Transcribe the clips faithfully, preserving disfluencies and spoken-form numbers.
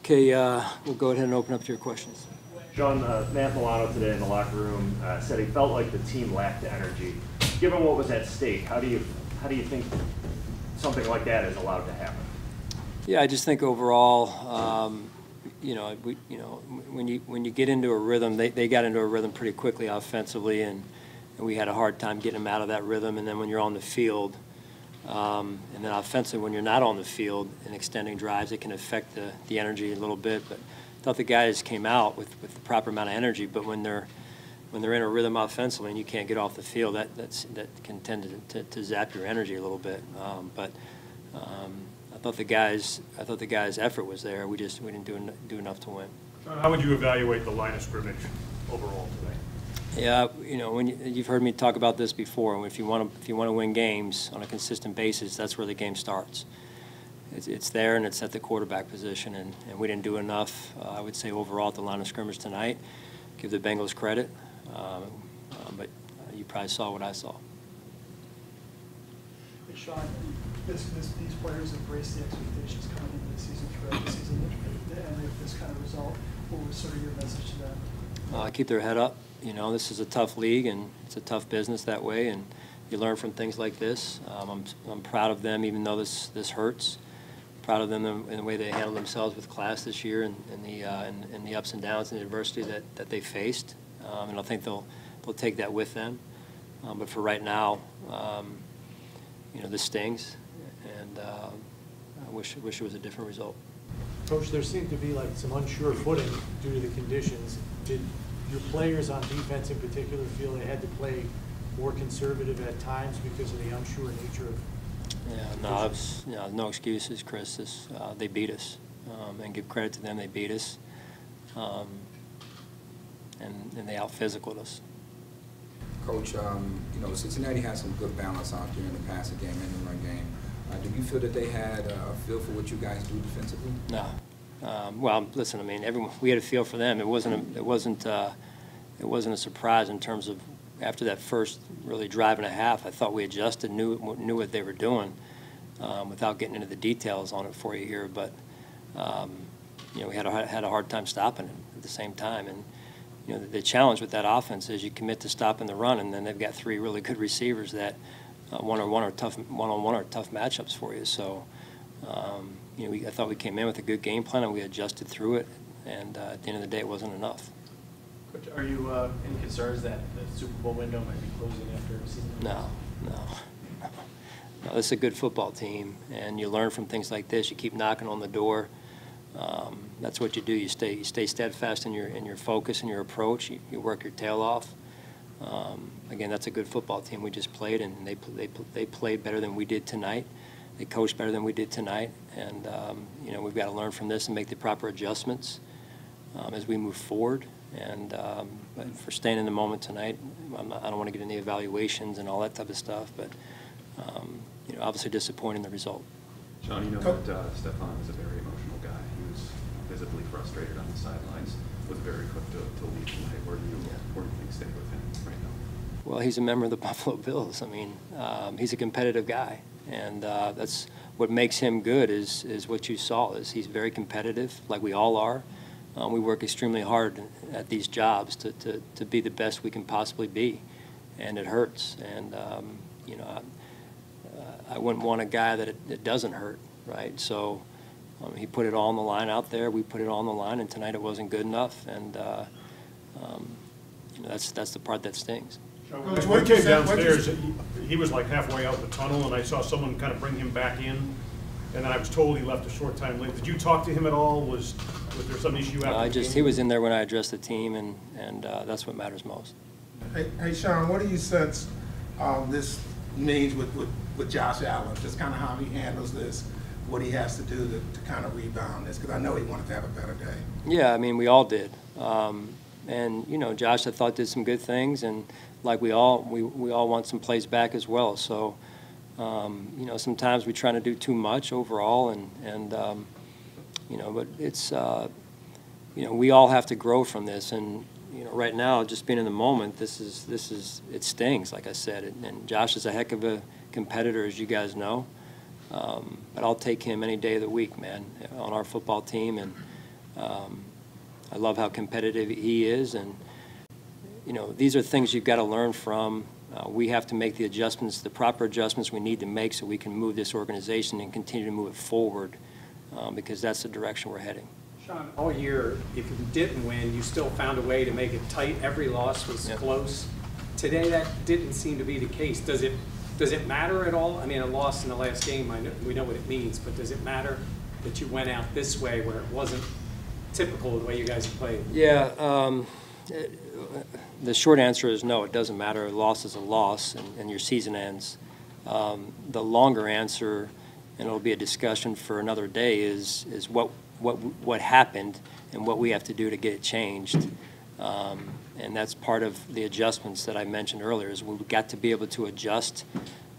Okay, uh, we'll go ahead and open up to your questions. Sean, uh, Matt Milano today in the locker room uh, said he felt like the team lacked energy. Given what was at stake, how do you how do you think something like that is allowed to happen? Yeah, I just think overall, um, you know, we, you know, when you when you get into a rhythm, they they got into a rhythm pretty quickly offensively, and, and we had a hard time getting them out of that rhythm. And then when you're on the field. Um, and then offensively, when you're not on the field and extending drives, it can affect the, the energy a little bit. But I thought the guys came out with, with the proper amount of energy. But when they're when they're in a rhythm offensively and you can't get off the field, that that's, that can tend to, to, to zap your energy a little bit. Um, but um, I thought the guys I thought the guys' effort was there. We just we didn't do en do enough to win. How would you evaluate the line of scrimmage overall today? Yeah, you know, when you, you've heard me talk about this before. If you want to, if you want to win games on a consistent basis, that's where the game starts. It's, it's there, and it's at the quarterback position, and, and we didn't do enough. Uh, I would say overall at the line of scrimmage tonight. Give the Bengals credit, um, uh, but you probably saw what I saw. Hey, Sean, this, this, these players embraced the expectations coming into the season throughout the season, and with this kind of result, what was sort of your message to them? Uh, keep their head up. You know, this is a tough league, and it's a tough business that way, and you learn from things like this. Um, I'm, I'm proud of them, even though this, this hurts. Proud of them in the way they handled themselves with class this year and, and, the, uh, and, and the ups and downs and the adversity that, that they faced. Um, and I think they'll, they'll take that with them. Um, but for right now, um, you know, this stings, and uh, I wish, wish it was a different result. Coach, there seemed to be like some unsure footing due to the conditions. Did your players on defense in particular feel they had to play more conservative at times because of the unsure nature of? Yeah, no, it was, you know, no excuses, Chris. This, uh, they beat us, um, and give credit to them, they beat us, um, and, and they out-physicaled us. Coach, um, you know, Cincinnati had some good balance out there in the passing game and the run game. Uh, do you feel that they had a feel for what you guys do defensively? No. Um, well, listen. I mean, everyone. We had a feel for them. It wasn't. A, it wasn't. Uh, it wasn't a surprise in terms of after that first really drive and a half. I thought we adjusted, knew knew what they were doing, um, without getting into the details on it for you here. But um, you know, we had a, had a hard time stopping it at the same time. And you know, the, the challenge with that offense is you commit to stopping the run, and then they've got three really good receivers that uh, one on one are tough. One on one are tough matchups for you. So. Um, You know, we, I thought we came in with a good game plan, and we adjusted through it. And uh, at the end of the day, it wasn't enough. Are you uh, any concerns that the Super Bowl window might be closing after season? No, no, no. This is a good football team, and you learn from things like this. You keep knocking on the door. Um, that's what you do. You stay, you stay steadfast in your in your focus and your approach. You, you work your tail off. Um, again, that's a good football team. We just played, and they they they played better than we did tonight. They coached better than we did tonight, and um, you know, we've got to learn from this and make the proper adjustments um, as we move forward. And um, but for staying in the moment tonight, I'm not, I don't want to get any evaluations and all that type of stuff. But um, you know, obviously disappointing the result. Sean, you know that uh, Stefan is a very emotional guy. He was visibly frustrated on the sidelines. Was very quick to, to leave tonight. Where do you yeah. where do you think stay with him right now? Well, he's a member of the Buffalo Bills. I mean, um, he's a competitive guy. And uh, that's what makes him good is, is what you saw, is he's very competitive, like we all are. Um, we work extremely hard at these jobs to, to, to be the best we can possibly be, and it hurts. And, um, you know, I, uh, I wouldn't want a guy that it, it doesn't hurt, right? So um, he put it all on the line out there. We put it all on the line, and tonight it wasn't good enough. And uh, um, you know, that's, that's the part that stings. Coach, when he came downstairs, he was like halfway out the tunnel, and I saw someone kind of bring him back in, and then I was told he left a short time late. Did you talk to him at all? Was was there some issue after uh, I just, the game? He was in there when I addressed the team, and, and uh, that's what matters most. Hey, hey Sean, what do you sense um, this means with, with, with Josh Allen, just kind of how he handles this, what he has to do to, to kind of rebound this? Because I know he wanted to have a better day. Yeah, I mean, we all did. Um, and, you know, Josh, I thought, did some good things, and like we all, we, we all want some plays back as well. So, um, you know, sometimes we try to do too much overall, and, and um, you know, but it's, uh, you know, we all have to grow from this. And, you know, right now, just being in the moment, this is this is it stings, like I said. And, and Josh is a heck of a competitor, as you guys know. Um, but I'll take him any day of the week, man, on our football team. And um, I love how competitive he is. And you know, these are things you've got to learn from. Uh, we have to make the adjustments, the proper adjustments we need to make, so we can move this organization and continue to move it forward, um, because that's the direction we're heading. Sean, all year, if you didn't win, you still found a way to make it tight. Every loss was yep. close. Today, that didn't seem to be the case. Does it, does it matter at all? I mean, a loss in the last game, I know, we know what it means, but does it matter that you went out this way where it wasn't typical of the way you guys played? Yeah. Um, it, the short answer is no, it doesn't matter. A loss is a loss, and, and your season ends. Um, the longer answer, and it'll be a discussion for another day, is is what what what happened and what we have to do to get it changed, um, and that's part of the adjustments that I mentioned earlier, is we've got to be able to adjust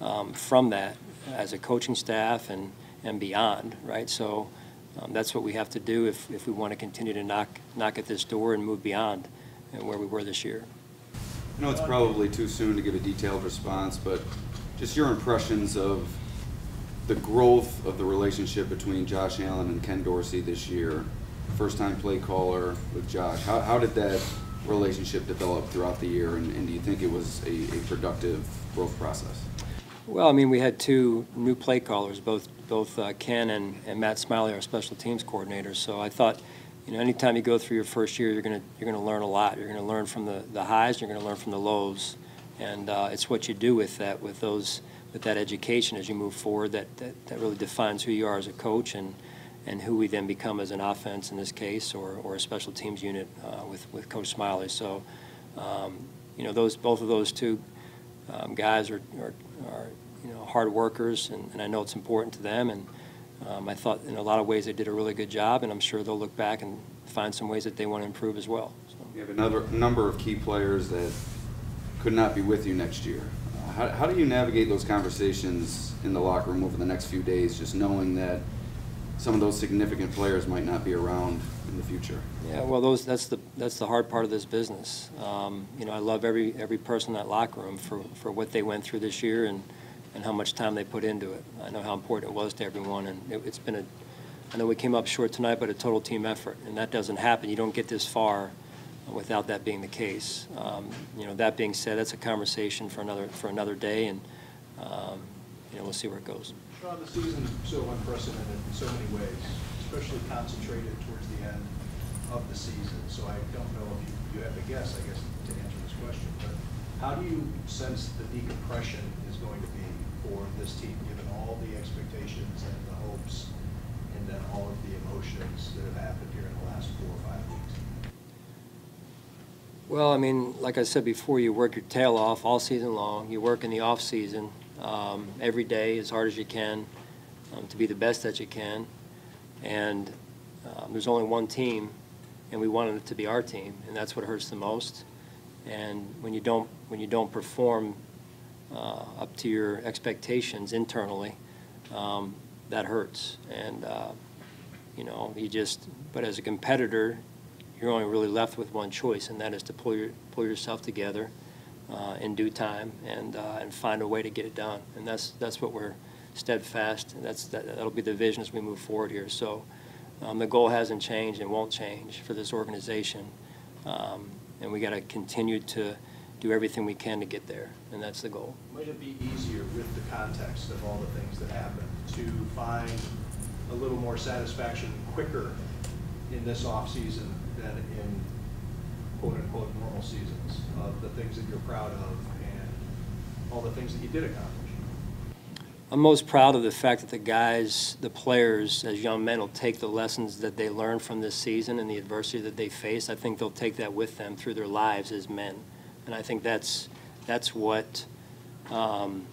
um, from that as a coaching staff and and beyond, right? So um, that's what we have to do if, if we want to continue to knock knock at this door and move beyond and where we were this year. I know it's probably too soon to give a detailed response, but just your impressions of the growth of the relationship between Josh Allen and Ken Dorsey this year, first-time play caller with Josh. How, how did that relationship develop throughout the year, and, and do you think it was a, a productive growth process? Well, I mean, we had two new play callers, both both uh, Ken and, and Matt Smiley, our special teams coordinators. So I thought, you know, anytime you go through your first year, you're gonna you're gonna learn a lot. You're gonna learn from the the highs. You're gonna learn from the lows, and uh, it's what you do with that, with those. But that education as you move forward, that, that, that really defines who you are as a coach and, and who we then become as an offense in this case, or, or a special teams unit uh, with, with Coach Smiley. So, um, you know, those both of those two um, guys are, are, are, you know, hard workers, and, and I know it's important to them. And um, I thought in a lot of ways they did a really good job, and I'm sure they'll look back and find some ways that they want to improve as well. So. You have another number of key players that could not be with you next year. How, how do you navigate those conversations in the locker room over the next few days, just knowing that some of those significant players might not be around in the future? Yeah, well, those that's the that's the hard part of this business. Um, you know, I love every every person in that locker room for, for what they went through this year and, and how much time they put into it. I know how important it was to everyone, and it, it's been a I know we came up short tonight, but a total team effort, and that doesn't happen. You don't get this far without that being the case. Um, you know, that being said, that's a conversation for another for another day, and um, you know, we'll see where it goes. Sean, the season is so unprecedented in so many ways, especially concentrated towards the end of the season. So I don't know if you, you have a guess, I guess, to answer this question, but how do you sense the decompression is going to be for this team, given all the expectations and the hopes and then all of the emotions that have happened here in the last four or five weeks? Well, I mean, like I said before, you work your tail off all season long. You work in the off season um, every day as hard as you can um, to be the best that you can. And um, there's only one team, and we wanted it to be our team, and that's what hurts the most. And when you don't when you don't perform uh, up to your expectations internally, um, that hurts. And uh, you know, you just but as a competitor, you're only really left with one choice, and that is to pull your pull yourself together uh, in due time and uh, and find a way to get it done. And that's that's what we're steadfast, and that's that, that'll be the vision as we move forward here. So um, the goal hasn't changed and won't change for this organization, um, and we got to continue to do everything we can to get there, and that's the goal. Might it be easier with the context of all the things that happened to find a little more satisfaction quicker in this off season than in quote-unquote normal seasons, of the things that you're proud of and all the things that you did accomplish? I'm most proud of the fact that the guys, the players, as young men, will take the lessons that they learned from this season and the adversity that they faced. I think they'll take that with them through their lives as men. And I think that's, that's what um,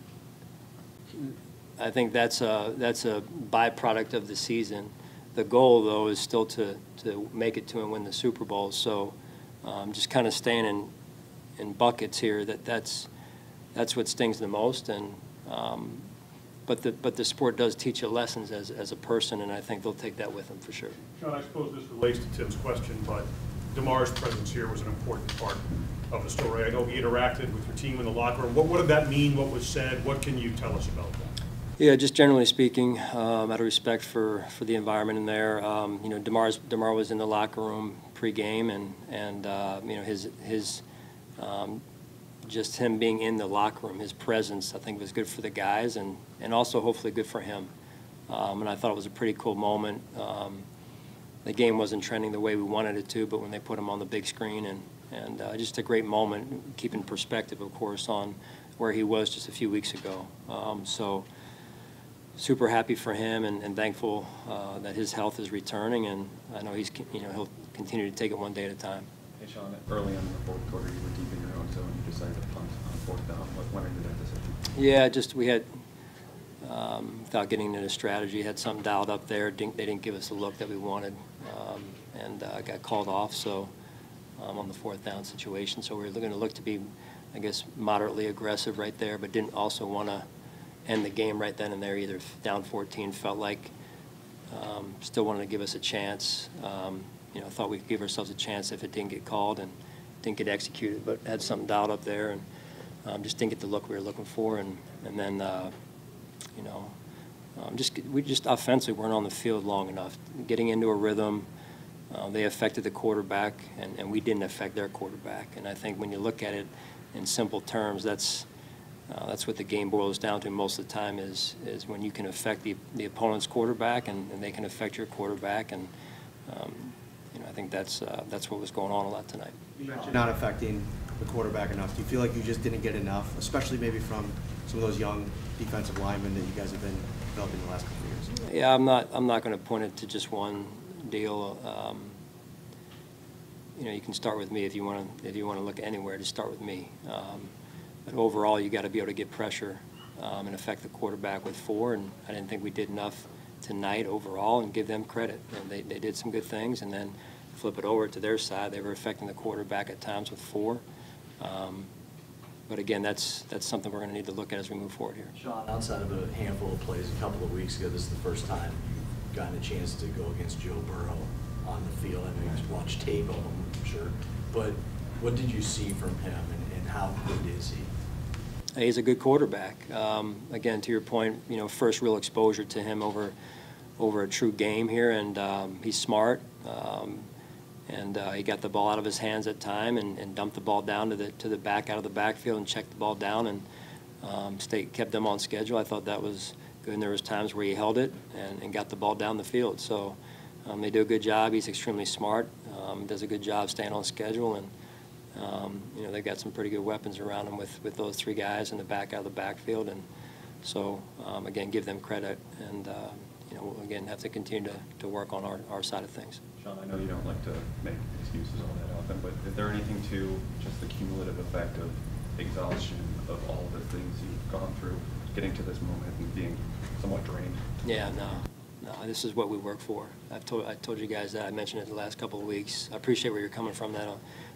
I think that's a, that's a byproduct of the season. The goal, though, is still to, to make it to and win the Super Bowl. So um, just kind of staying in, in buckets here, that that's, that's what stings the most. And, um, but, the, but the sport does teach you lessons as, as a person, and I think they'll take that with them for sure. Sean, I suppose this relates to Tim's question, but Damar's presence here was an important part of the story. I know he interacted with your team in the locker room. What, what did that mean? What was said? What can you tell us about that? Yeah, just generally speaking, um, out of respect for, for the environment in there, um, you know, Damar's, Damar was in the locker room pregame, and and uh, you know, his his um, just him being in the locker room, his presence, I think, was good for the guys, and and also hopefully good for him. Um, and I thought it was a pretty cool moment. Um, the game wasn't trending the way we wanted it to, but when they put him on the big screen, and and uh, just a great moment, keeping perspective, of course, on where he was just a few weeks ago. Um, so. Super happy for him, and, and thankful uh, that his health is returning, and I know he's, you know, he'll continue to take it one day at a time. Hey Sean, early on in the fourth quarter, you were deep in your own zone. You decided to punt on fourth down. What went into that decision? Yeah, just we had, um, without getting into strategy, had something dialed up there. Didn't, they didn't give us the look that we wanted, um, and uh, got called off. So um, on the fourth down situation, so we were going to look to be, I guess, moderately aggressive right there, but didn't also want to end the game right then and there either. Down fourteen, felt like um, still wanted to give us a chance. Um, you know, thought we could give ourselves a chance if it didn't get called and didn't get executed, but had something dialed up there, and um, just didn't get the look we were looking for. And and then uh, you know, um, just we just offensively weren't on the field long enough, getting into a rhythm. Uh, they affected the quarterback, and, and we didn't affect their quarterback. And I think when you look at it in simple terms, that's Uh, that's what the game boils down to most of the time, is is when you can affect the, the opponent's quarterback, and, and they can affect your quarterback, and um, you know, I think that's uh, that's what was going on a lot tonight. You mentioned not affecting the quarterback enough. Do you feel like you just didn't get enough, especially maybe from some of those young defensive linemen that you guys have been developing the last couple of years? Yeah, I'm not I'm not going to point it to just one deal. Um, you know, you can start with me if you want to if you want to look anywhere. Just start with me. Um, But overall, you got to be able to get pressure um, and affect the quarterback with four, and I didn't think we did enough tonight overall, and give them credit. And they, they did some good things, and then flip it over to their side. They were affecting the quarterback at times with four. Um, but again, that's that's something we're going to need to look at as we move forward here. Sean, outside of a handful of plays a couple of weeks ago, this is the first time you've gotten a chance to go against Joe Burrow on the field. I know you've watched tape of him, I'm sure. But what did you see from him, and, and how good is he? He's a good quarterback. Um, again, to your point, you know, first real exposure to him over, over a true game here, and um, he's smart. Um, and uh, he got the ball out of his hands at time, and, and dumped the ball down to the to the back out of the backfield, and checked the ball down, and um, stayed, kept them on schedule. I thought that was good. And there was times where he held it and, and got the ball down the field. So um, they do a good job. He's extremely smart. Um, does a good job staying on schedule, and. Um, you know, they've got some pretty good weapons around them with, with those three guys in the back out of the backfield, and so um, again, give them credit, and uh, you know, we'll, again, have to continue to, to work on our, our side of things. Sean, I know you don't like to make excuses on that often, but is there anything to just the cumulative effect of exhaustion of all the things you've gone through, getting to this moment and being somewhat drained? Yeah, no. No, this is what we work for. I've told I told you guys that. I mentioned it the last couple of weeks. I appreciate where you're coming from, that,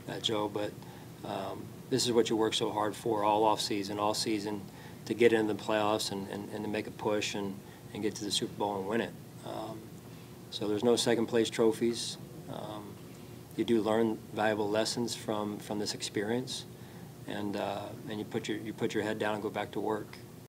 that Joe, but um, this is what you work so hard for all off season, all season, to get into the playoffs, and, and, and to make a push, and, and get to the Super Bowl and win it. Um, so there's no second place trophies. Um, you do learn valuable lessons from from this experience, and uh, and you put your you put your head down and go back to work.